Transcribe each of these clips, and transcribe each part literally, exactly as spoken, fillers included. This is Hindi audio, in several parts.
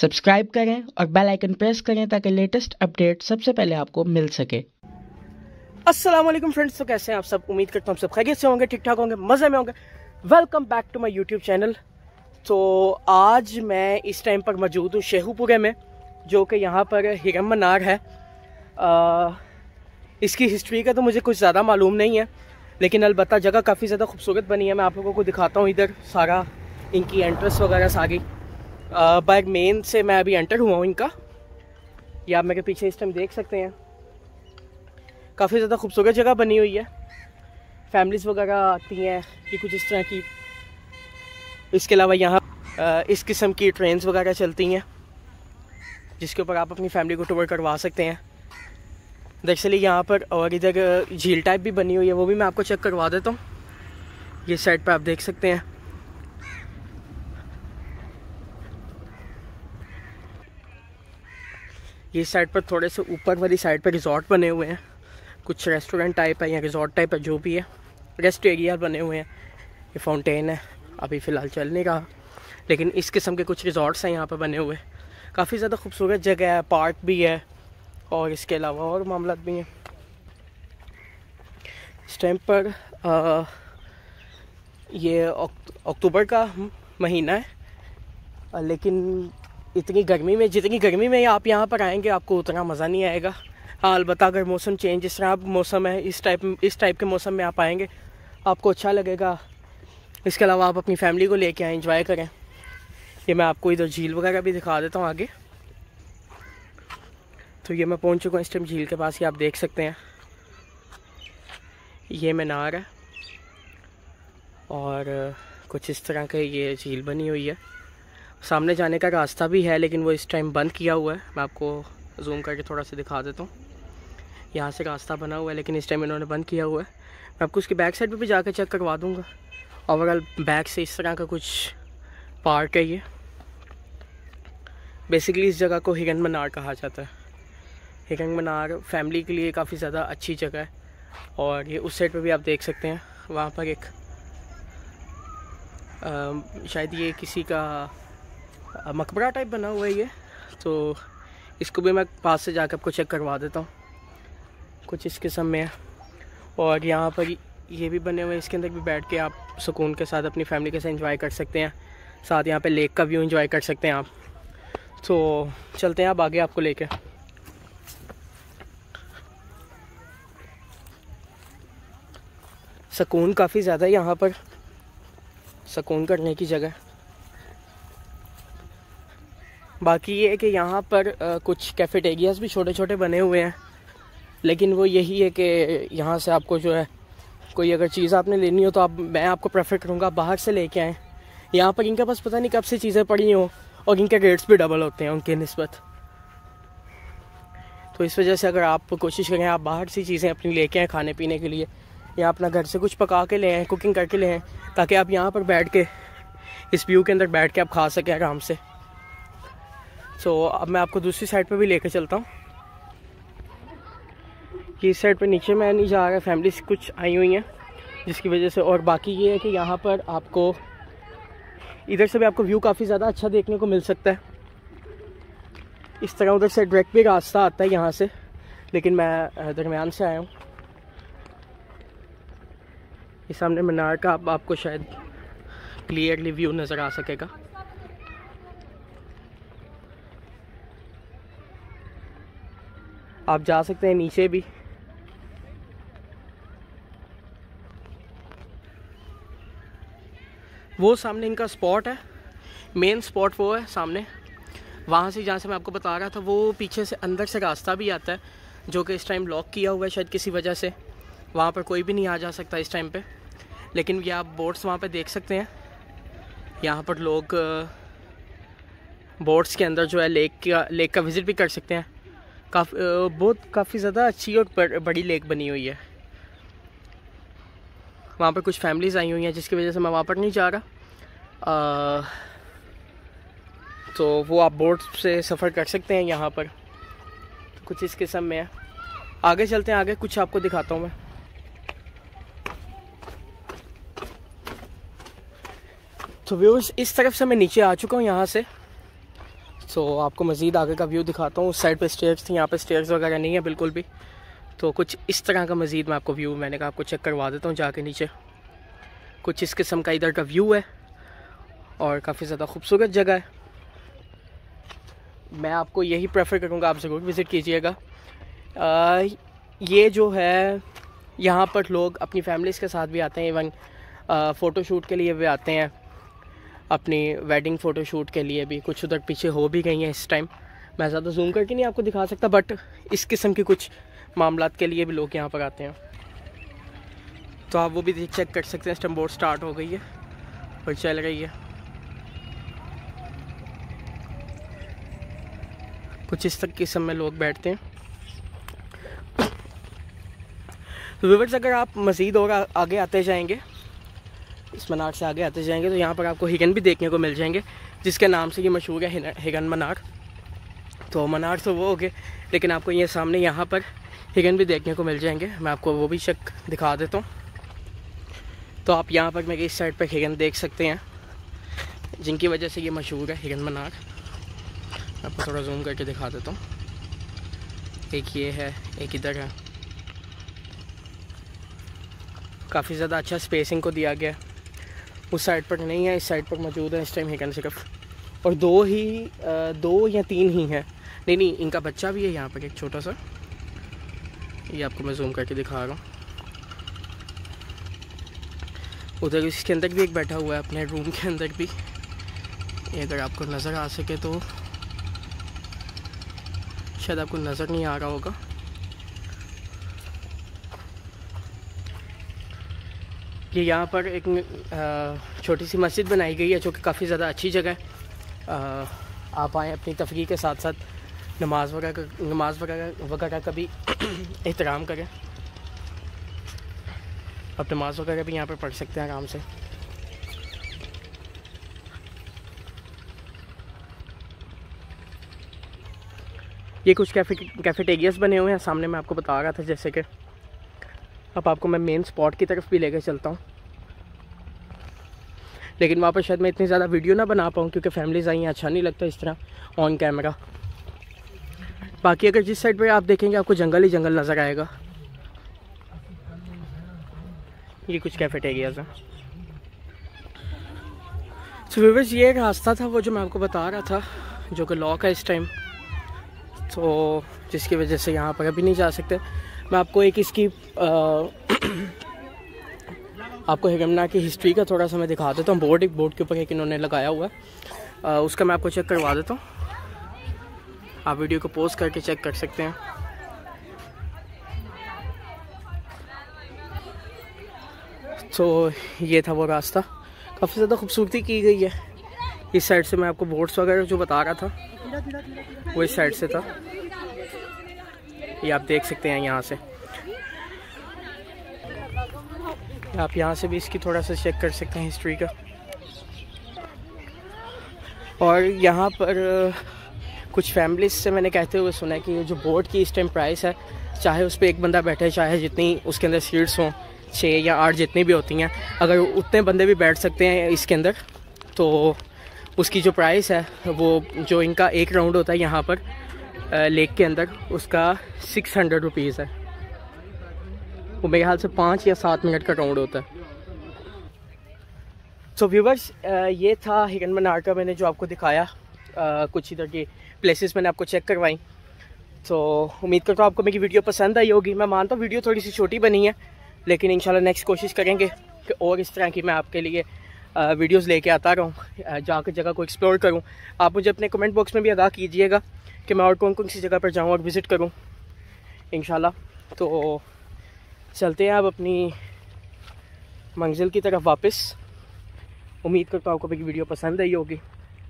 सब्सक्राइब करें और बेल आइकन प्रेस करें ताकि लेटेस्ट अपडेट सबसे पहले आपको मिल सके। अस्सलाम वालेकुम फ्रेंड्स, तो कैसे हैं आप सब? उम्मीद करता हूँ सब खैरियत से होंगे, ठीक ठाक होंगे, मज़े में होंगे। Welcome back to my YouTube channel. तो आज मैं इस टाइम पर मौजूद हूँ शेखुपुरे में, जो कि यहाँ पर हिरन मनार है। आ, इसकी हिस्ट्री का तो मुझे कुछ ज़्यादा मालूम नहीं है, लेकिन अलबत्ता जगह काफ़ी ज़्यादा खूबसूरत बनी है। मैं आप लोगों को दिखाता हूँ इधर सारा इनकी एंट्रेंस वगैरह सारी। बाय मेन से मैं अभी एंटर हुआ हूँ इनका, या आप मेरे पीछे इस टाइम देख सकते हैं। काफ़ी ज़्यादा खूबसूरत जगह बनी हुई है, फैमिलीज़ वगैरह आती हैं कि कुछ इस तरह की। इसके अलावा यहाँ इस किस्म की ट्रेन्स वगैरह चलती हैं जिसके ऊपर आप अपनी फैमिली को टूर करवा सकते हैं। दरअसल यहाँ पर और इधर झील टाइप भी बनी हुई है, वो भी मैं आपको चेक करवा देता हूँ। ये साइड पर आप देख सकते हैं। ये साइड पर थोड़े से ऊपर वाली साइड पर रिज़ॉर्ट बने हुए हैं, कुछ रेस्टोरेंट टाइप है या रिज़ॉर्ट टाइप है, जो भी है रेस्ट एरिया बने हुए हैं। ये फाउंटेन है, अभी फ़िलहाल चल नहीं रहा, लेकिन इस किस्म के कुछ रिज़ॉर्ट्स हैं यहाँ पर बने हुए। काफ़ी ज़्यादा खूबसूरत जगह है, पार्क भी है और इसके अलावा और मामला भी हैं। इस टाइम पर आ, ये अक्टूबर का महीना है, लेकिन इतनी गर्मी में जितनी गर्मी में आप यहाँ पर आएंगे आपको उतना मज़ा नहीं आएगा। हाँ, अलबत्ता अगर मौसम चेंज जिस तरह अब मौसम है, इस टाइप इस टाइप के मौसम में आप आएंगे आपको अच्छा लगेगा। इसके अलावा आप अपनी फैमिली को लेके आएँ, एंजॉय करें। ये मैं आपको इधर झील वगैरह भी दिखा देता हूँ आगे। तो ये मैं पहुँच चुका हूँ इस टाइम झील के पास, ये आप देख सकते हैं। ये मीनार है और कुछ इस तरह के ये झील बनी हुई है। सामने जाने का रास्ता भी है, लेकिन वो इस टाइम बंद किया हुआ है। मैं आपको जूम करके थोड़ा सा दिखा देता हूँ। यहाँ से रास्ता बना हुआ है, लेकिन इस टाइम इन्होंने बंद किया हुआ है। मैं आपको उसकी बैक साइड पर भी जाकर चेक करवा दूँगा। ओवरऑल बैक से इस तरह का कुछ पार्क है। ये बेसिकली इस जगह को हिरन मनार कहा जाता है। हिरन मनार फैमिली के लिए काफ़ी ज़्यादा अच्छी जगह है। और ये उस साइड पर भी आप देख सकते हैं, वहाँ पर एक आ, शायद ये किसी का मकबरा टाइप बना हुआ है। ये तो इसको भी मैं पास से जाकर आपको चेक करवा देता हूँ, कुछ इस किस्म में है। और यहाँ पर ये भी बने हुए हैं, इसके अंदर भी बैठ के आप सुकून के साथ अपनी फैमिली के साथ एंजॉय कर सकते हैं। साथ यहाँ पे लेक का व्यू एंजॉय कर सकते हैं आप। तो चलते हैं आप आगे, आपको लेके। सुकून काफ़ी ज़्यादा है यहाँ पर, सुकून करने की जगह। बाकी ये है कि यहाँ पर आ, कुछ कैफेटेरियाज भी छोटे छोटे बने हुए हैं, लेकिन वो यही है कि यहाँ से आपको जो है कोई अगर चीज़ आपने लेनी हो तो आप मैं आपको प्रेफर करूँगा बाहर से लेके आएँ। यहाँ पर इनके पास पता नहीं कब से चीज़ें पड़ी हों और इनके रेट्स भी डबल होते हैं उनके निस्बत। तो इस वजह से अगर आप कोशिश करें आप बाहर से चीज़ें अपनी लेके आएँ खाने पीने के लिए, या अपना घर से कुछ पका के ले आएँ, कुकिंग करके ले आएँ, ताकि आप यहाँ पर बैठ के इस व्यू के अंदर बैठ के आप खा सकें आराम से। तो अब मैं आपको दूसरी साइड पर भी लेकर चलता हूँ। इस साइड पर नीचे मैं नहीं जा रहा, फैमिलीज कुछ आई हुई हैं जिसकी वजह से। और बाकी ये है कि यहाँ पर आपको इधर से भी आपको व्यू काफ़ी ज़्यादा अच्छा देखने को मिल सकता है। इस तरह उधर से डायरेक्ट भी रास्ता आता है यहाँ से, लेकिन मैं दरमियान से आया हूँ। इस सामने मीनार का आप, आपको शायद क्लियरली व्यू नज़र आ सकेगा। आप जा सकते हैं नीचे भी। वो सामने इनका स्पॉट है, मेन स्पॉट वो है सामने, वहाँ से जहाँ से मैं आपको बता रहा था। वो पीछे से अंदर से रास्ता भी आता है, जो कि इस टाइम लॉक किया हुआ है शायद किसी वजह से। वहाँ पर कोई भी नहीं आ जा सकता इस टाइम पे, लेकिन ये आप बोट्स वहाँ पे देख सकते हैं। यहाँ पर लोग बोट्स के अंदर जो है लेक का लेक का विज़िट भी कर सकते हैं। काफ़ी बहुत काफ़ी ज़्यादा अच्छी और बड़ी लेक बनी हुई है। वहाँ पर कुछ फैमिलीज़ आई हुई हैं जिसकी वजह से मैं वहाँ पर नहीं जा रहा। आ, तो वो आप बोट से सफ़र कर सकते हैं यहाँ पर। तो कुछ इस किस्म में है। आगे चलते हैं, आगे कुछ आपको दिखाता हूँ मैं। तो व्यूअर्स, इस तरफ से मैं नीचे आ चुका हूँ यहाँ से। सो so, आपको मज़ीद आगे का व्यू दिखाता हूँ। उस साइड पे स्टेयर्स थी, यहाँ पे स्टेयर्स वगैरह नहीं है बिल्कुल भी, तो कुछ इस तरह का मज़ीद मैं आपको व्यू मैंने कहा आपको चेक करवा देता हूँ जाके नीचे। कुछ इस किस्म का इधर का व्यू है और काफ़ी ज़्यादा खूबसूरत जगह है। मैं आपको यही प्रेफर करूँगा, आप ज़रूर विज़िट कीजिएगा। ये जो है यहाँ पर लोग अपनी फैमिलीज़ के साथ भी आते हैं, इवन फ़ोटोशूट के लिए भी आते हैं, अपनी वेडिंग फ़ोटोशूट के लिए भी। कुछ उधर पीछे हो भी गई हैं इस टाइम, मैं ज़्यादा जूम करके नहीं आपको दिखा सकता, बट इस किस्म के कुछ मामलात के लिए भी लोग यहाँ पर आते हैं, तो आप वो भी चेक कर सकते हैं। इस टाइम बोट स्टार्ट हो गई है और चल रही है। कुछ इस किस्म में लोग बैठते हैं। तो व्यूअर्स, अगर आप मज़ीद और आगे आते जाएंगे, इस मनार से आगे आते जाएंगे, तो यहाँ पर आपको हिरन भी देखने को मिल जाएंगे, जिसके नाम से ये मशहूर है, हिरन मनार। तो मनार तो वो हो गए, लेकिन आपको ये सामने यहाँ पर हिरन भी देखने को मिल जाएंगे। मैं आपको वो भी शक दिखा देता हूँ। तो आप यहाँ पर मेरे इस साइड पर हिरन देख सकते हैं, जिनकी वजह से ये मशहूर है, हिरन मनार। आपको थोड़ा जूम करके दिखा देता हूँ। एक ये है, एक इधर है। काफ़ी ज़्यादा अच्छा स्पेसिंग को दिया गया है। उस साइड पर नहीं है, इस साइड पर मौजूद है इस टाइम हिरन सिर्फ, और दो ही दो या तीन ही हैं। नहीं नहीं इनका बच्चा भी है यहाँ पर एक छोटा सा, ये आपको मैं जूम करके दिखा रहा हूँ। उधर इसके अंदर भी एक बैठा हुआ है अपने रूम के अंदर भी, अगर आपको नज़र आ सके तो। शायद आपको नज़र नहीं आ रहा होगा। ये यहाँ पर एक छोटी सी मस्जिद बनाई गई है, जो कि काफ़ी ज़्यादा अच्छी जगह है। आप आएँ, अपनी तफरी के साथ साथ नमाज वगैरह नमाज वगैरह वगैरह का भी एहतराम करें। आप नमाज वगैरह भी यहाँ पर पढ़ सकते हैं आराम से। ये कुछ कैफे कैफेटेरियाज बने हुए हैं सामने, मैं आपको बता रहा था। जैसे कि अब आपको मैं मेन स्पॉट की तरफ भी लेकर चलता हूँ, लेकिन वहाँ पर शायद मैं इतनी ज़्यादा वीडियो ना बना पाऊँ, क्योंकि फैमिलीज आई हैं, अच्छा नहीं लगता इस तरह ऑन कैमरा। बाकी अगर जिस साइड पर आप देखेंगे, आपको जंगल ही जंगल नज़र आएगा। ये कुछ कैफेटेरियाज हैं। सो व्यूअर्स, ये एक रास्ता था वो जो मैं आपको बता रहा था, जो कि लॉक है इस टाइम, तो जिसकी वजह से यहाँ पर अभी नहीं जा सकते। मैं आपको एक इसकी आ, आपको हिरन मिनार की हिस्ट्री का थोड़ा सा मैं दिखा देता हूँ। बोर्ड एक बोर्ड के ऊपर एक इन्होंने लगाया हुआ है, उसका मैं आपको चेक करवा देता हूँ। आप वीडियो को पॉज करके चेक कर सकते हैं। तो ये था वो रास्ता, काफ़ी ज़्यादा खूबसूरती की गई है। इस साइड से मैं आपको बोर्ड्स वगैरह जो बता रहा था, वो इस साइड से था, ये आप देख सकते हैं यहाँ से। आप यहाँ से भी इसकी थोड़ा सा चेक कर सकते हैं हिस्ट्री का। और यहाँ पर कुछ फैमिलीज से मैंने कहते हुए सुना है कि जो बोर्ड की इस टाइम प्राइस है, चाहे उस पर एक बंदा बैठे, चाहे जितनी उसके अंदर सीट्स हों, छः या आठ जितनी भी होती हैं, अगर उतने बंदे भी बैठ सकते हैं इसके अंदर, तो उसकी जो प्राइस है वो, जो इनका एक राउंड होता है यहाँ पर लेक के अंदर, उसका सिक्स हंड्रेड रुपीज़ है। वो मेरे ख्याल से पाँच या सात मिनट का राउंड होता है। सो so, व्यूवर्स, ये था हिरन मिनार का मैंने जो आपको दिखाया। आ, कुछ इधर की प्लेसेस मैंने आपको चेक करवाई। तो उम्मीद करता हूँ आपको मेरी वीडियो पसंद आई होगी। मैं मानता हूँ वीडियो थोड़ी सी छोटी बनी है, लेकिन इंशाल्लाह नेक्स्ट कोशिश करेंगे कि और इस तरह की मैं आपके लिए वीडियोस लेके आता रहूँ, जाकर जगह को एक्सप्लोर करूँ। आप मुझे अपने कमेंट बॉक्स में भी आगाह कीजिएगा कि मैं और कौन कौन सी जगह पर जाऊँ और विज़िट करूँ इंशाल्लाह। तो चलते हैं आप अपनी मंजिल की तरफ वापस। उम्मीद करता हूँ आपको मेरी वीडियो पसंद आई होगी।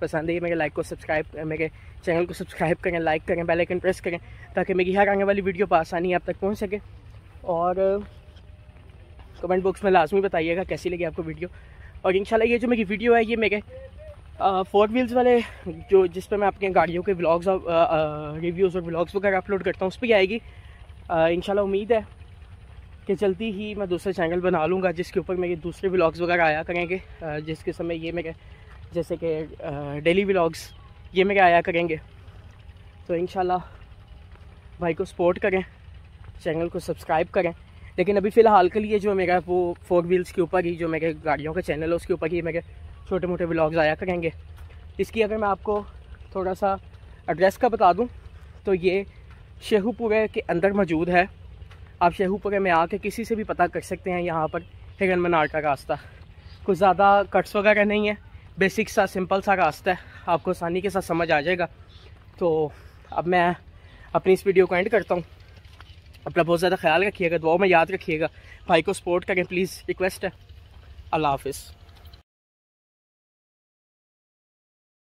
पसंद आई मेरे लाइक को सब्सक्राइब मेरे चैनल को सब्सक्राइब करें, लाइक करें, बेल आइकन प्रेस करें, ताकि मेरी हर आने वाली वीडियो आसानी आप तक पहुँच सके। और कमेंट बॉक्स में लाजमी बताइएगा कैसी लगी आपको वीडियो। और इंशाल्लाह ये जो मेरी वीडियो है, ये मेरे फोर व्हील्स वाले जो जिस पर मैं अपनी गाड़ियों के व्लॉग्स रिव्यूज़ और व्लॉग्स वगैरह अपलोड करता हूँ, उस पर आएगी इंशाल्लाह। उम्मीद है कि जल्दी ही मैं दूसरा चैनल बना लूँगा, जिसके ऊपर मेरे दूसरे व्लॉग्स वगैरह आया करेंगे, जिसके समय ये मेरे जैसे कि डेली व्लॉग्स ये मेरे आया करेंगे। तो इंशाल्लाह भाई को सपोर्ट करें, चैनल को सब्सक्राइब करें। लेकिन अभी फ़िलहाल के लिए जो मेरा वो फोर व्हील्स के ऊपर ही जो मेरे गाड़ियों का चैनल है उसके ऊपर ही मेरे छोटे मोटे व्लॉग्स आया करेंगे। इसकी अगर मैं आपको थोड़ा सा एड्रेस का बता दूं तो ये शेखुपुरा के अंदर मौजूद है। आप शेखुपुरा में आके किसी से भी पता कर सकते हैं। यहाँ पर हिरन मिनार का रास्ता कुछ ज़्यादा कट्स वगैरह नहीं है, बेसिक सा सिंपल सा रास्ता है, आपको आसानी के साथ समझ आ जाएगा। तो अब मैं अपनी इस वीडियो को एंड करता हूँ। अपना बहुत ज़्यादा ख्याल रखिएगा, दुआओं में याद रखिएगा, भाई को सपोर्ट करें प्लीज़, रिक्वेस्ट है। अल्लाह हाफिज़।